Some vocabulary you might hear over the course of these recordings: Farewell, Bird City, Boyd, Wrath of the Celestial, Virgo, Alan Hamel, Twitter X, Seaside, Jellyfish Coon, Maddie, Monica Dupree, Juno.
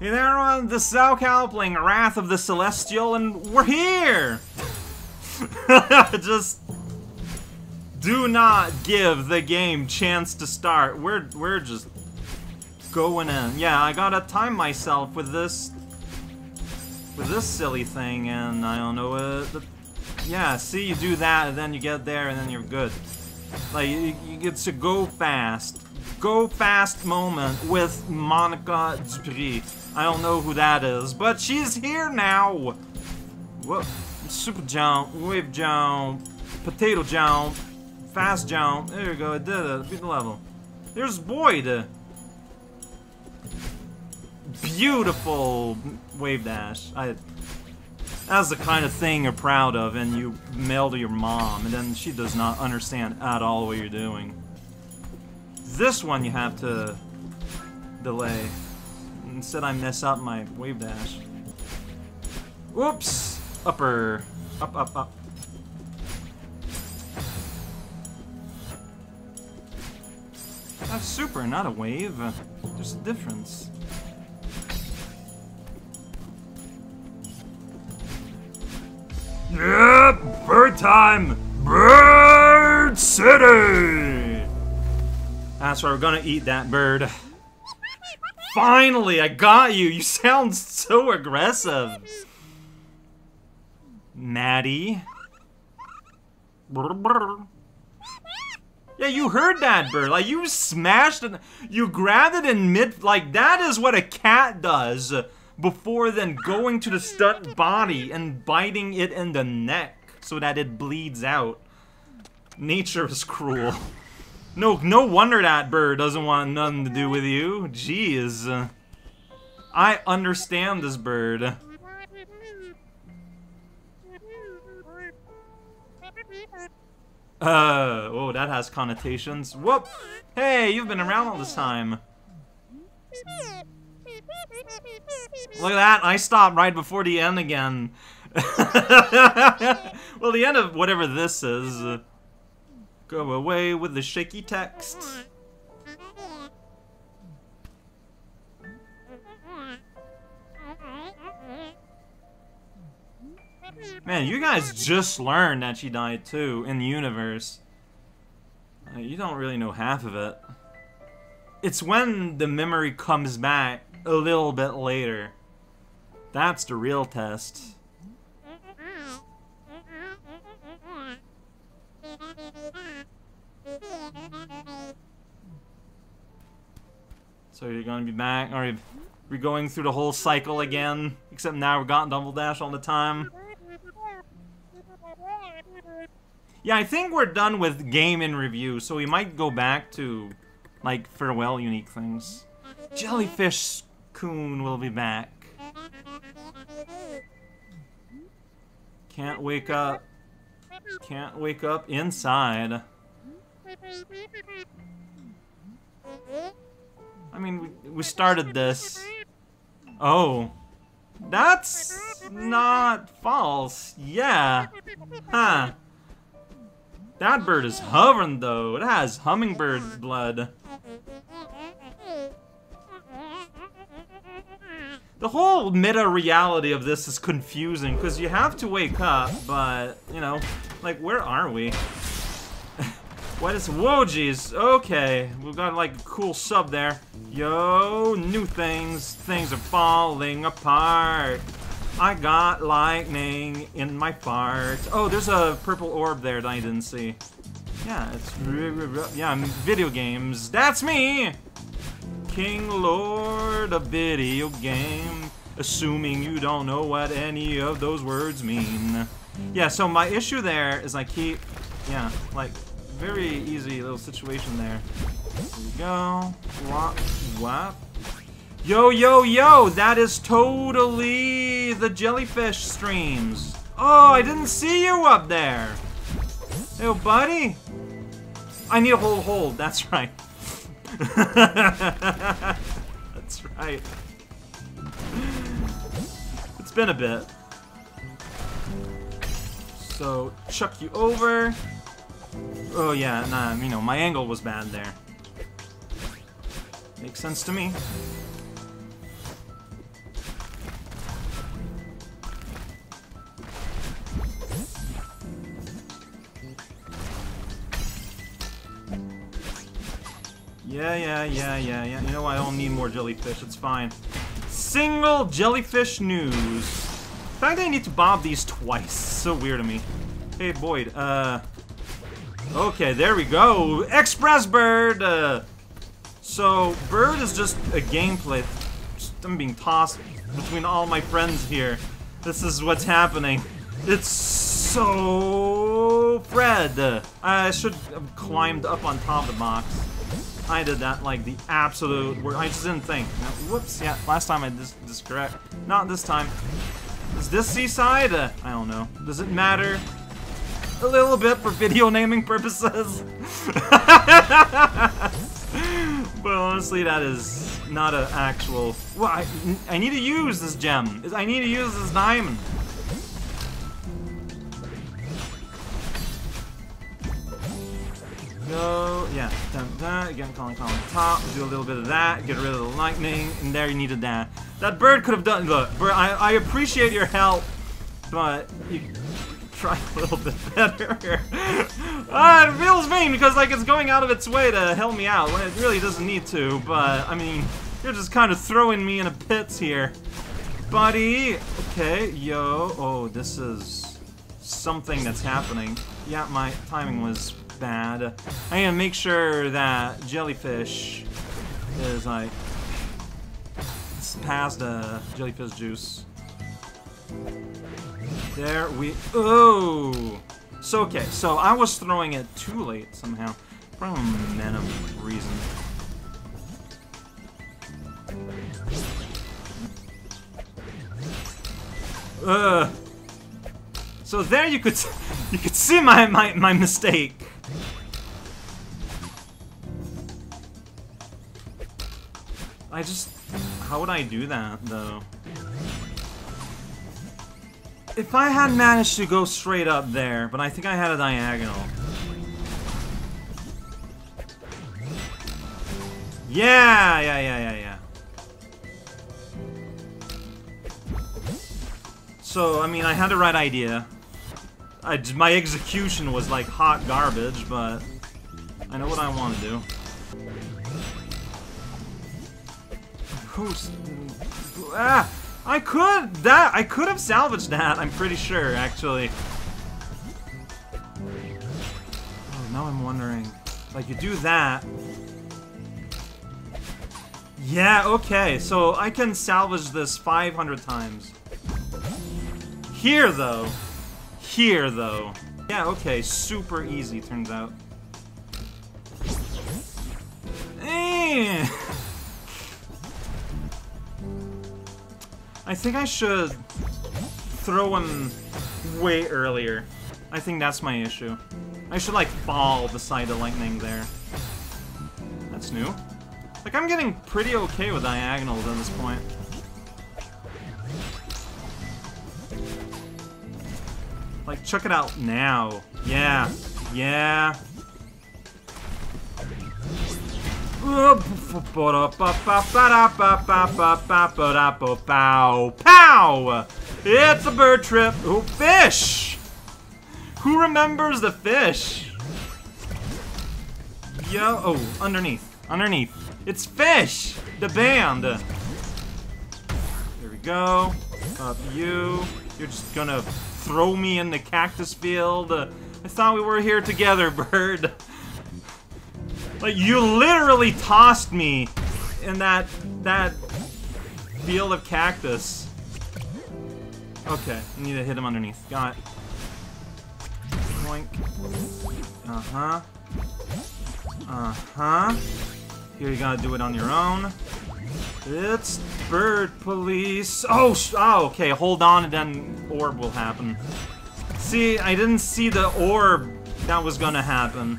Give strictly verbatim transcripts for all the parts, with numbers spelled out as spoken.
Hey there on the SoCal playing Wrath of the Celestial, and we're here! Just do not give the game chance to start. We're we're just going in. Yeah, I gotta time myself with this with this silly thing, and I don't know what. The, yeah, see, you do that, and then you get there, and then you're good. Like you, you get to go fast, go fast moment with Monica Dupree. I don't know who that is, but she's here now. Whoa. Super jump, wave jump, potato jump, fast jump. There you go, I did it. Beat the level. There's Boyd. Beautiful wave dash. I. That's the kind of thing you're proud of, and you mail to your mom, and then she does not understand at all what you're doing. This one you have to delay. Instead, I mess up my wave dash. Whoops. Upper. Up, up, up. That's super, not a wave. There's a difference. Yep! Bird time! Bird City! That's where we're gonna eat that bird. Finally, I got you! You sound so aggressive! Maddie. Yeah, you heard that bird. Like, you smashed it. You grabbed it in mid. Like, that is what a cat does before then going to the stunt body and biting it in the neck so that it bleeds out. Nature is cruel. No, no wonder that bird doesn't want nothing to do with you. Jeez. I understand this bird. Uh, oh, that has connotations. Whoop! Hey, you've been around all this time. Look at that, I stopped right before the end again. Well, the end of whatever this is. Go away with the shaky text. Man, you guys just learned that she died too in the universe. Uh, you don't really know half of it. It's when the memory comes back a little bit later. That's the real test. So you're gonna be back? Are we going through the whole cycle again? Except now we're got double dash all the time. Yeah, I think we're done with game in review, so we might go back to, like, farewell unique things. Jellyfish Coon will be back. Can't wake up. Can't wake up inside. I mean, we, we started this. Oh. That's not false. Yeah. Huh. That bird is hovering, though. It has hummingbird blood. The whole meta-reality of this is confusing, because you have to wake up, but, you know, like, where are we? What is- whoa, geez. Okay, we've got, like, a cool sub there. Yo, new things. Things are falling apart. I got lightning in my fart. Oh, there's a purple orb there that I didn't see. Yeah, it's... yeah, video games. That's me! King Lord of video game. Assuming you don't know what any of those words mean. Yeah, so my issue there is I keep... yeah, like, very easy little situation there. There we go. Wop, wop. Yo, yo, yo! That is totally the jellyfish streams. Oh, I didn't see you up there. Yo, buddy. I need a whole hold. That's right. That's right. It's been a bit. So chuck you over. Oh yeah, nah. You know my angle was bad there. Makes sense to me. Yeah, yeah, yeah, yeah, yeah. You know what? I don't need more jellyfish. It's fine. Single jellyfish news. The fact that I need to bob these twice. So weird to me. Hey, Boyd. Uh. Okay, there we go. Express Bird. Uh. So Bird is just a gameplay. I'm being tossed between all my friends here. This is what's happening. It's so Fred. I should have climbed up on top of the box. I did that like the absolute word. I just didn't think. No, whoops, yeah, last time I just dis correct. Not this time. Is this Seaside? Uh, I don't know. Does it matter? A little bit for video naming purposes. But honestly, that is not an actual... Well, I, I need to use this gem. I need to use this diamond. Go, yeah, dun, dun, again, calling, calling top, do a little bit of that, get rid of the lightning, and there you needed that. That bird could have done, look, bird, I, I appreciate your help, but you try a little bit better. uh, it feels vain because, like, it's going out of its way to help me out when it really doesn't need to, but, I mean, you're just kind of throwing me in a pit here. Buddy, okay, yo, oh, this is something that's happening. Yeah, my timing was... bad. I gotta make sure that jellyfish is like past the jellyfish juice. There we. Oh. So okay. So I was throwing it too late somehow, for a random reason. Ugh. So there you could you could see my my my mistake. I just... How would I do that, though? If I had managed to go straight up there, but I think I had a diagonal. Yeah, yeah, yeah, yeah, yeah. So, I mean, I had the right idea. I, my execution was like hot garbage, but... I know what I want to do. Ah, I could that I could have salvaged that. I'm pretty sure, actually. Oh, now I'm wondering. Like you do that. Yeah. Okay. So I can salvage this five hundred times. Here though. Here though. Yeah. Okay. Super easy. Turns out. Eh. I think I should throw him way earlier. I think that's my issue. I should, like, fall beside the lightning there. That's new. Like, I'm getting pretty okay with diagonals at this point. Like, check it out now. Yeah. Yeah. Pow! It's a bird trip. Oh, fish! Who remembers the fish? Yo, oh, underneath, underneath. It's fish. The band. There we go. Up you. You're just gonna throw me in the cactus field. I thought we were here together, bird. Like, you literally tossed me in that, that field of cactus. Okay, I need to hit him underneath. Got it. Boink. Uh-huh. Uh-huh. Here, you gotta do it on your own. It's bird police. Oh, sh oh, okay, hold on and then orb will happen. See, I didn't see the orb that was gonna happen.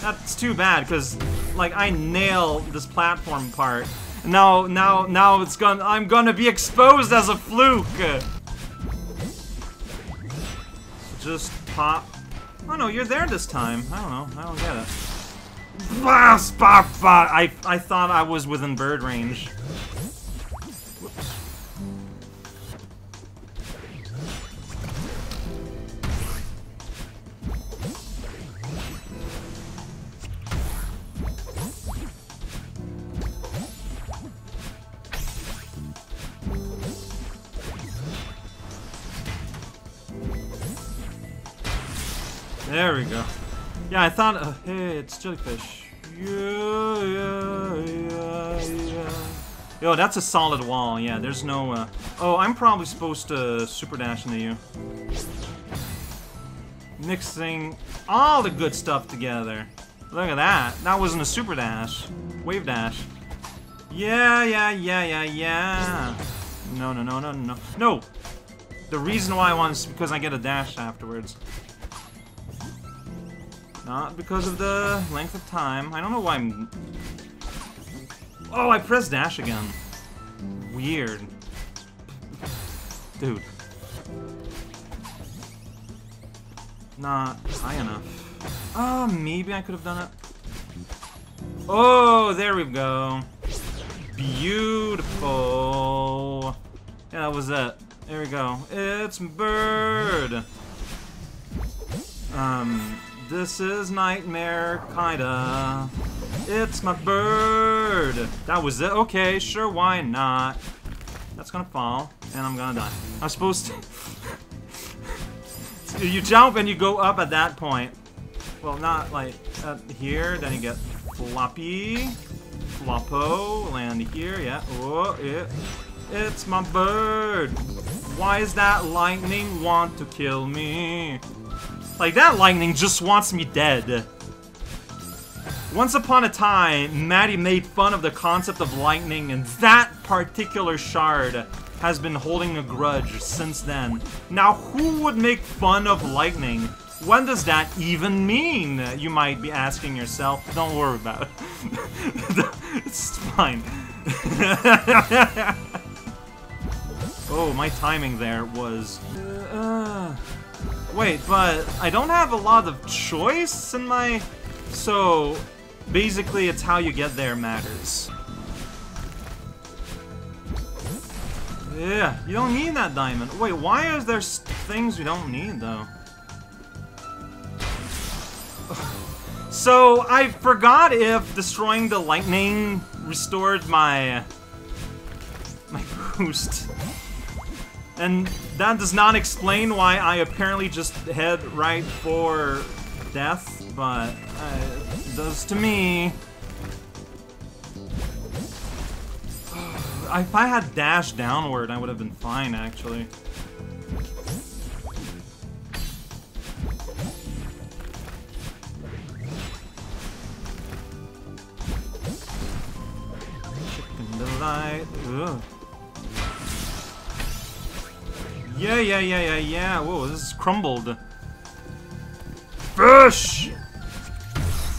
That's too bad, because, like, I nailed this platform part. Now, now, now it's gonna- I'm gonna be exposed as a fluke! Just pop- Oh no, you're there this time. I don't know, I don't get it. I, I thought I was within bird range. Whoops. There we go. Yeah, I thought. Uh, hey, it's jellyfish. Yeah, yeah, yeah, yeah. Yo, that's a solid wall. Yeah, there's no. Uh... Oh, I'm probably supposed to super dash into you. Mixing all the good stuff together. Look at that. That wasn't a super dash. Wave dash. Yeah, yeah, yeah, yeah, yeah. No, no, no, no, no. No! The reason why I want is because I get a dash afterwards. Not because of the length of time. I don't know why I'm... Oh, I pressed dash again. Weird. Dude. Not high enough. Oh, maybe I could have done it. Oh, there we go. Beautiful. Yeah, that was it. There we go. It's Bird. Um, this is Nightmare, kinda. It's my bird. That was it. Okay, sure, why not? That's gonna fall, and I'm gonna die. I'm supposed to... You jump and you go up at that point. Well, not like up here, then you get floppy. Floppo, land here, yeah. Oh, yeah. It's my bird. Why is that lightning want to kill me? Like, that lightning just wants me dead. Once upon a time, Maddie made fun of the concept of lightning, and that particular shard has been holding a grudge since then. Now, who would make fun of lightning? When does that even mean? You might be asking yourself. Don't worry about it. It's fine. Oh, my timing there was... Uh, wait, but I don't have a lot of choice in my... So, basically it's how you get there matters. Yeah, you don't need that diamond. Wait, why is there things we don't need, though? So, I forgot if destroying the lightning restored my... my boost. And that does not explain why I apparently just head right for death, but uh, it does to me. If I had dashed downward, I would have been fine, actually. Chicken delight. Ugh. Yeah, yeah, yeah, yeah, yeah. Whoa, this is crumbled. Fish!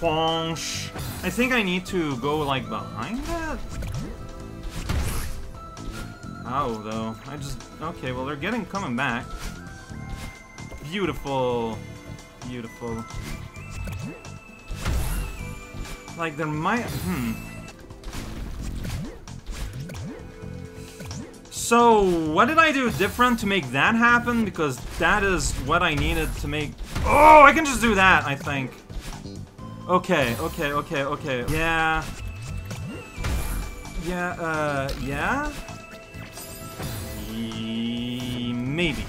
Fonch. I think I need to go, like, behind it? Oh, though. I just... Okay, well, they're getting... coming back. Beautiful. Beautiful. Like, there might... Hmm. So, what did I do different to make that happen? Because that is what I needed to make... Oh, I can just do that, I think. Okay, okay, okay, okay. Yeah. Yeah, uh... Yeah? Maybe.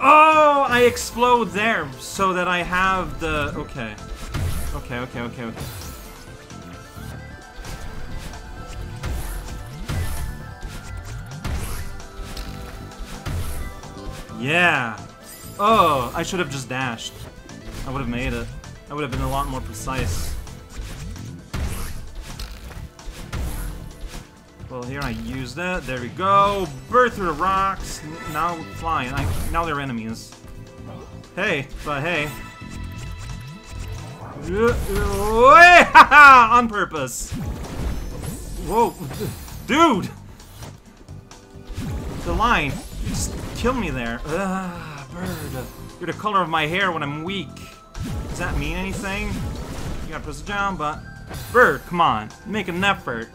Oh, I explode there so that I have the... Okay. Okay, okay, okay, okay. Yeah. Oh, I should have just dashed. I would have made it. I would have been a lot more precise. Well, here I used it. There we go. Bird through the rocks. Now flying. I, now they're enemies. Hey, but hey. On purpose. Whoa, dude. The line. You just killed me there. Ah, bird. You're the color of my hair when I'm weak. Does that mean anything? You gotta press it down, but... Bird, come on. Make an effort.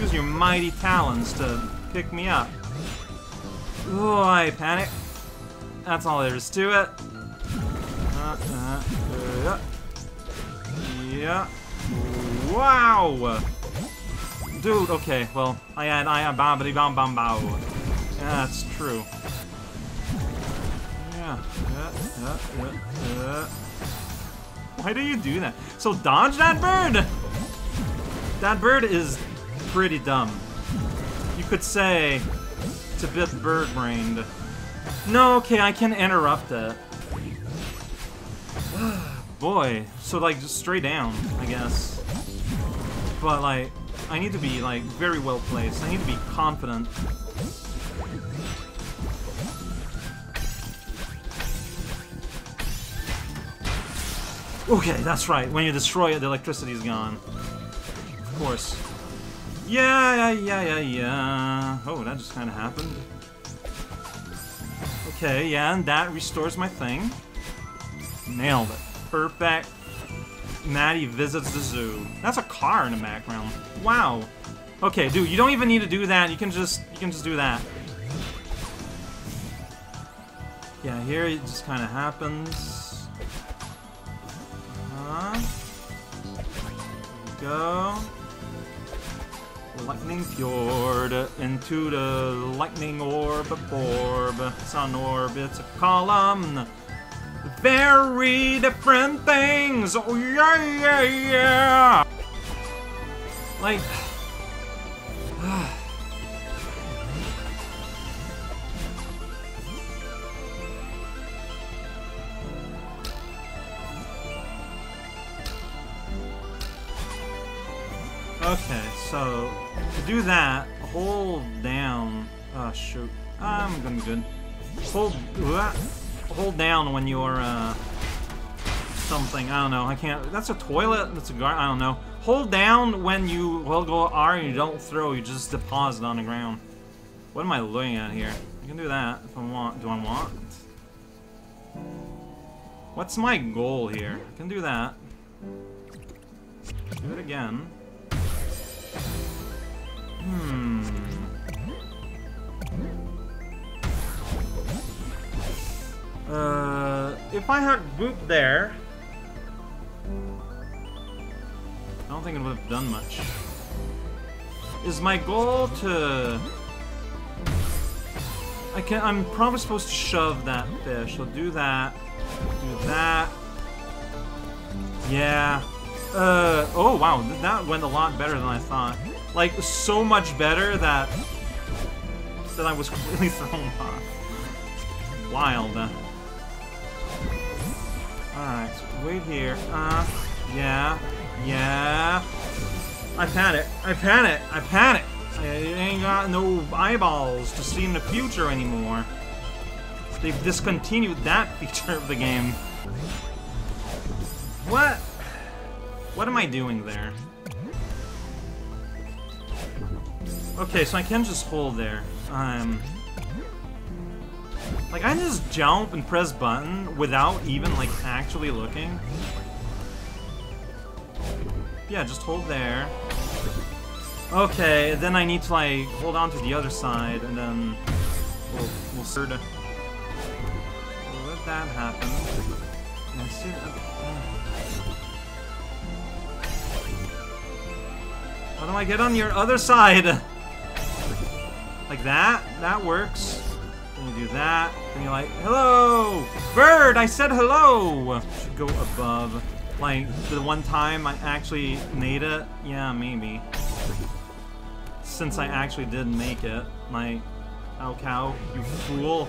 Use your mighty talons to pick me up. Oh, I panic. That's all there is to it. Uh, uh, uh, yeah. Wow! Dude, okay, well, I had I am bombity bomb bomb bow. Yeah, that's true. Yeah, yeah, yeah, yeah, yeah. Why do you do that? So dodge that bird! That bird is pretty dumb. You could say it's a bit bird-brained. No, okay, I can interrupt it. Boy, so like just straight down, I guess. But like, I need to be like very well placed. I need to be confident. Okay, that's right. When you destroy it, the electricity is gone. Of course. Yeah, yeah, yeah, yeah, yeah. Oh, that just kind of happened. Okay, yeah, and that restores my thing. Nailed it. Perfect. Maddie visits the zoo. That's a car in the background. Wow. Okay, dude, you don't even need to do that. You can just, you can just do that. Yeah, here it just kind of happens. Uh-huh. There we go. Lightning Fjord into the lightning orb, orb. It's an orb, it's a column. Very different things. Oh yeah, yeah, yeah. Like, okay, so to do that, hold down. Oh shoot, I'm gonna be good. Hold. Uh, Hold down when you're, uh, something, I don't know, I can't, that's a toilet, that's a gar- I don't know. Hold down when you, well, go R and you don't throw, you just deposit on the ground. What am I looking at here? I can do that if I want. Do I want? What's my goal here? I can do that. Do it again. Hmm. Uh, if I had Boop there, I don't think it would have done much. Is my goal to... I can, I'm probably supposed to shove that fish. I'll do that. Do that. Yeah. Uh, oh wow, that went a lot better than I thought. Like, so much better that... that I was completely thrown off. Wild. Alright, so wait here. Uh, yeah, yeah. I panic, I panic, I panic. I ain't got no eyeballs to see in the future anymore. They've discontinued that feature of the game. What? What am I doing there? Okay, so I can just hold there. Um... Like, I just jump and press button without even, like, actually looking. Yeah, just hold there. Okay, then I need to, like, hold on to the other side, and then we'll, we'll sort of... we'll let that happen. I see that. How do I get on your other side? Like that? That works. You do that, and you're like, hello! Bird, I said hello! Should go above. Like, the one time I actually made it? Yeah, maybe. Since I actually did make it. Like, ow cow, you fool.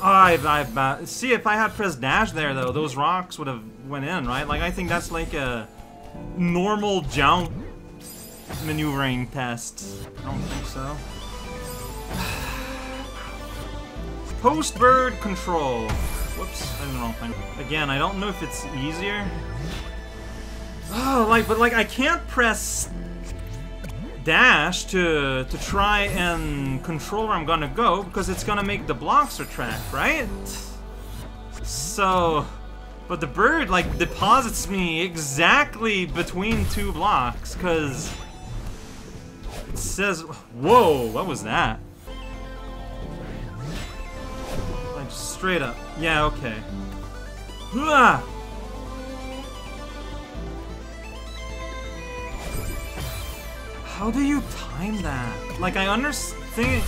Oh, I, I, uh, see, if I had pressed dash there, though, those rocks would have went in, right? Like, I think that's like a normal jump maneuvering test. I don't think so. Post bird control. Whoops, I don't know. I'm, again, I don't know if it's easier. Oh, like, but like, I can't press dash to to try and control where I'm gonna go because it's gonna make the blocks retract, right? So, but the bird like deposits me exactly between two blocks because it says, "Whoa, what was that?" Straight up. Yeah, okay. Ah! How do you time that? Like, I understand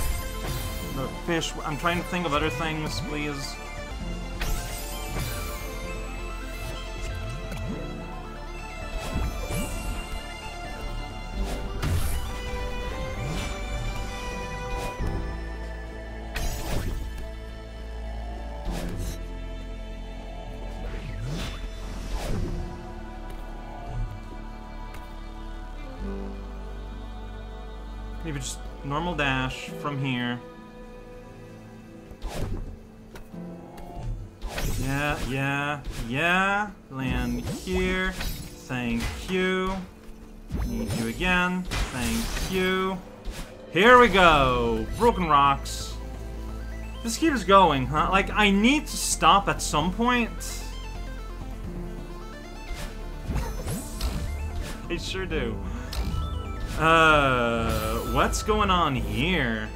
the fish. I'm trying to think of other things, please. Normal dash from here. Yeah, yeah, yeah. Land here. Thank you. Need you again. Thank you. Here we go. Broken rocks. This keeps going, huh? Like, I need to stop at some point. I sure do. Uh, what's going on here?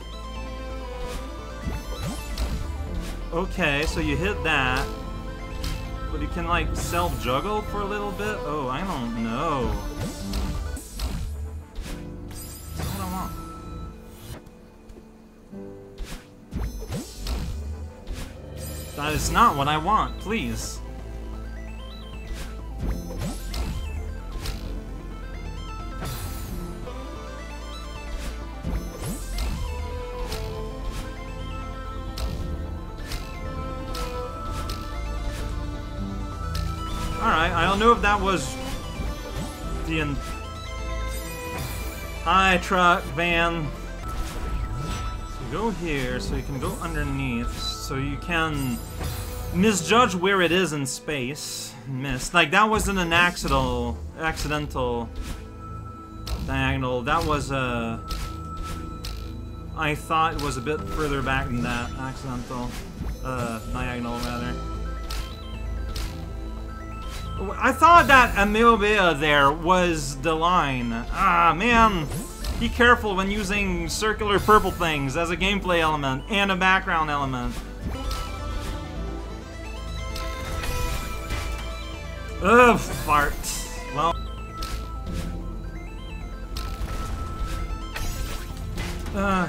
Okay, so you hit that. But you can, like, self-juggle for a little bit? Oh, I don't know. That's what I want. That is not what I want, please. I don't know if that was the in high truck van. So go here, so you can go underneath, so you can misjudge where it is in space. Missed. Like, that wasn't an accidental, accidental diagonal. That was a. I thought it was a bit further back than that accidental uh, diagonal rather. I thought that Amoeba there was the line. Ah, man. Be careful when using circular purple things as a gameplay element and a background element. Ugh, fart. Well. Uh,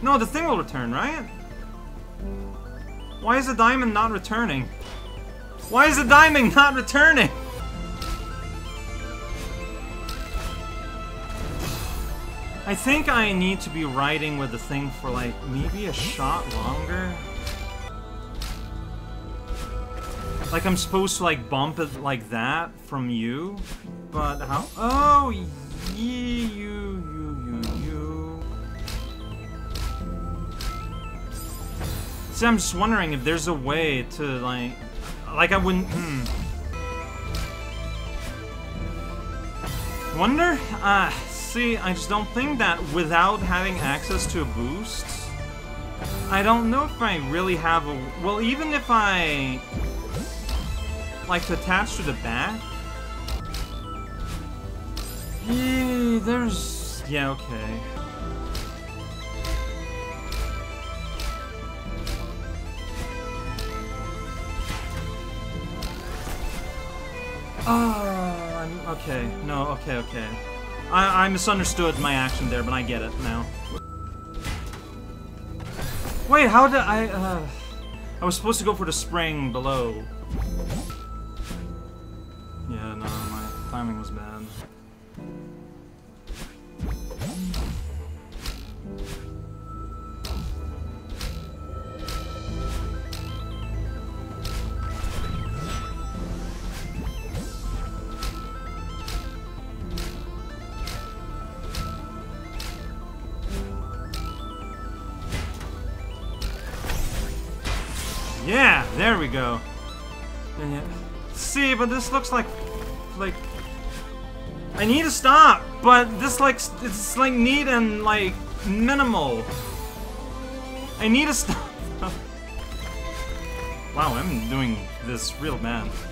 no, the thing will return, right? Why is the diamond not returning? Why is the diamond not returning? I think I need to be riding with the thing for like maybe a shot longer. Like, I'm supposed to like bump it like that from you, but how? Oh, you, you, you, you. See, I'm just wondering if there's a way to like. Like, I wouldn't. Hmm. Wonder? Uh, see, I just don't think that without having access to a boost, I don't know if I really have a. Well, even if I. Like, to attach to the back? Yeah, there's. Yeah, okay. Oh, I'm, okay. No, okay, okay. I, I misunderstood my action there, but I get it now. Wait, how did I, uh... I was supposed to go for the spring below. Yeah, no, my timing was bad. Yeah, there we go. And yeah. See, but this looks like, like, I need to stop, but this like, it's like neat and like minimal. I need to stop. Wow, I'm doing this real bad.